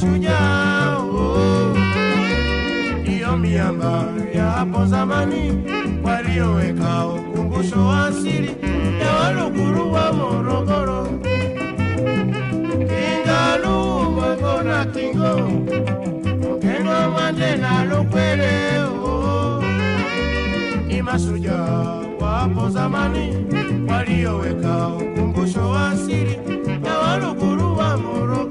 shujao iyo miamba ya hapo zamani walioweka ukumbusho wa asili ya walukuru wa Morogoro Kingalu mwangona kingo Mkengo mwande na lukweleo Ima shujao wa hapo zamani walioweka ukumbusho wa asili ya walukuru wa Morogoro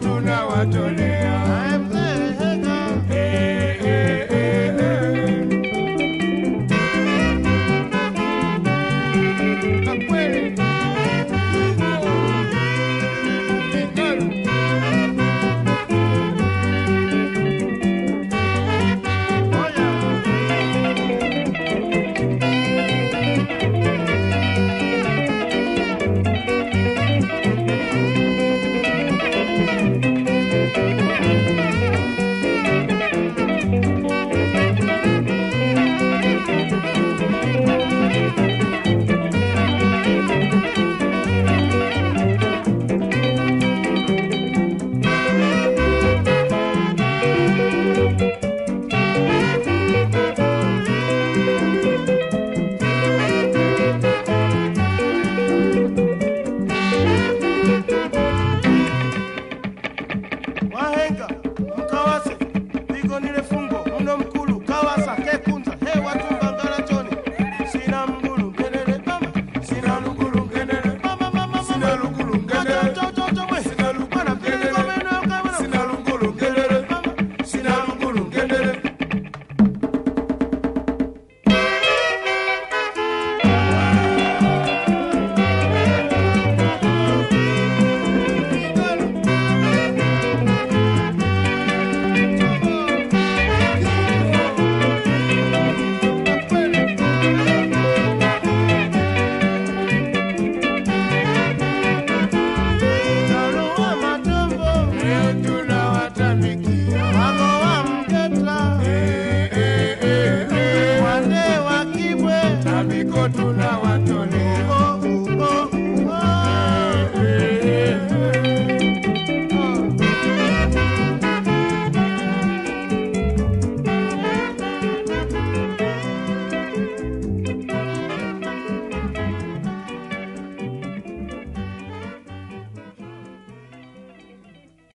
Tuna watolea